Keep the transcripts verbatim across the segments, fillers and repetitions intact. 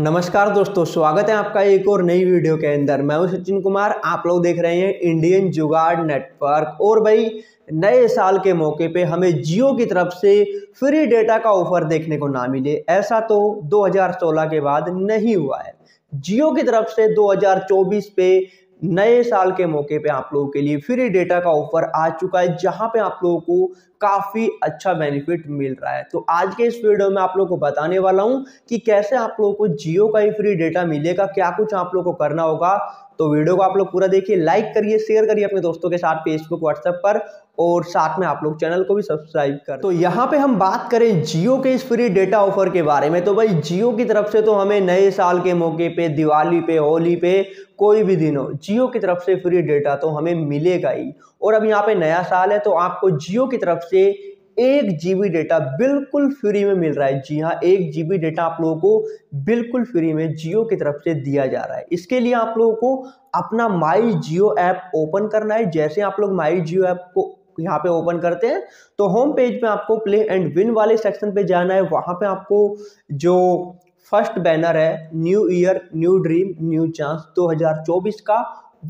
नमस्कार दोस्तों, स्वागत है आपका एक और नई वीडियो के अंदर। मैं हूं सचिन कुमार, आप लोग देख रहे हैं इंडियन जुगाड़ नेटवर्क। और भाई नए साल के मौके पे हमें जियो की तरफ से फ्री डेटा का ऑफर देखने को ना मिले, ऐसा तो दो हज़ार सोलह के बाद नहीं हुआ है। जियो की तरफ से दो हज़ार चौबीस पे नए साल के मौके पे आप लोगों के लिए फ्री डेटा का ऑफर आ चुका है, जहां पे आप लोगों को काफ़ी अच्छा बेनिफिट मिल रहा है। तो आज के इस वीडियो में आप लोगों को बताने वाला हूं कि कैसे आप लोगों को जियो का ही फ्री डेटा मिलेगा, क्या कुछ आप लोगों को करना होगा। तो वीडियो को आप लोग पूरा देखिए, लाइक करिए, शेयर करिए अपने दोस्तों के साथ फेसबुक व्हाट्सएप पर, और साथ में आप लोग चैनल को भी सब्सक्राइब करें। तो यहाँ पे हम बात करें जियो के इस फ्री डेटा ऑफर के बारे में। तो भाई जियो की तरफ से तो हमें नए साल के मौके पे, दिवाली पे, होली पे, कोई भी दिन हो, जियो की तरफ से फ्री डेटा तो हमें मिलेगा ही। और अब यहाँ पे नया साल है तो आपको जियो की तरफ से एक जीबी डेटा बिल्कुल फ्री में मिल रहा है। जी हाँ, एक जीबी डेटा आप लोगों को बिल्कुल फ्री में जियो की तरफ से दिया जा रहा है। इसके लिए आप लोगों को अपना माई जियो ऐप ओपन करना है। जैसे आप लोग माई जियो ऐप को यहाँ पे ओपन करते हैं तो होम पेज पे आपको प्ले एंड विन वाले सेक्शन पे जाना है। वहाँ पे आपको जो फर्स्ट बैनर है, new year new dream new chance दो हज़ार चौबीस का,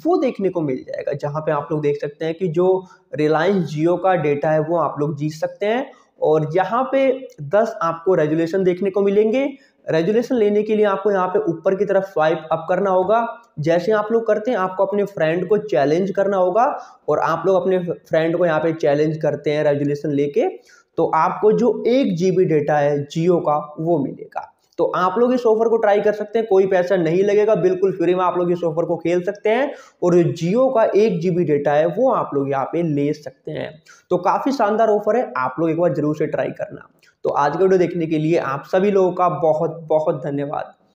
वो देखने को मिल जाएगा, जहाँ पे आप लोग देख सकते हैं कि जो रिलायंस जियो का डेटा है वो आप लोग जीत सकते हैं। और यहाँ पे दस आपको रेजुलेशन देखने को मिलेंगे। रेजुलेशन लेने के लिए आपको यहाँ पे ऊपर की तरफ स्वाइप अप करना होगा। जैसे आप लोग करते हैं आपको अपने फ्रेंड को चैलेंज करना होगा, और आप लोग अपने फ्रेंड को यहाँ पे चैलेंज करते हैं रेजुलेशन लेके, तो आपको जो एक जीबी डेटा है जियो का वो मिलेगा। तो आप लोग इस ऑफर को ट्राई कर सकते हैं, कोई पैसा नहीं लगेगा, बिल्कुल फ्री में आप लोग इस ऑफर को खेल सकते हैं। और जियो का एक जीबी डेटा है वो आप लोग यहाँ पे ले सकते हैं। तो काफ़ी शानदार ऑफर है, आप लोग एक बार जरूर से ट्राई करना। तो आज का वीडियो देखने के लिए आप सभी लोगों का बहुत बहुत धन्यवाद।